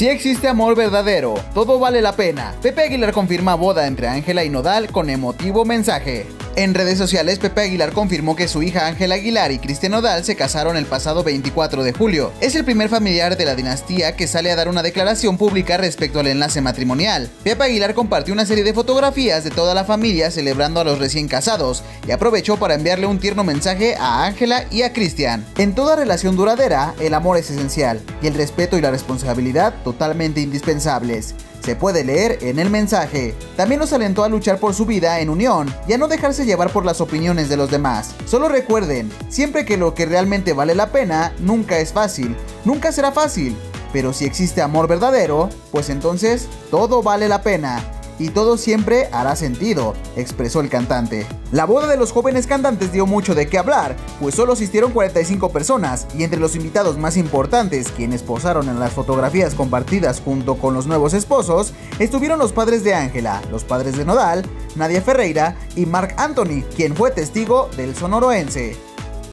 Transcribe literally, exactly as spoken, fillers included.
Sí existe amor verdadero, todo vale la pena. Pepe Aguilar confirma boda entre Ángela y Nodal con emotivo mensaje. En redes sociales, Pepe Aguilar confirmó que su hija Ángela Aguilar y Christian Nodal se casaron el pasado veinticuatro de julio. Es el primer familiar de la dinastía que sale a dar una declaración pública respecto al enlace matrimonial. Pepe Aguilar compartió una serie de fotografías de toda la familia celebrando a los recién casados y aprovechó para enviarle un tierno mensaje a Ángela y a Christian. En toda relación duradera, el amor es esencial y el respeto y la responsabilidad totalmente indispensables. Se puede leer en el mensaje. También los alentó a luchar por su vida en unión y a no dejarse llevar por las opiniones de los demás. Solo recuerden, siempre que lo que realmente vale la pena, nunca es fácil, nunca será fácil. Pero si existe amor verdadero, pues entonces todo vale la pena y todo siempre hará sentido, expresó el cantante. La boda de los jóvenes cantantes dio mucho de qué hablar, pues solo asistieron cuarenta y cinco personas, y entre los invitados más importantes, quienes posaron en las fotografías compartidas junto con los nuevos esposos, estuvieron los padres de Ángela, los padres de Nodal, Nadia Ferreira y Mark Anthony, quien fue testigo del sonoroense.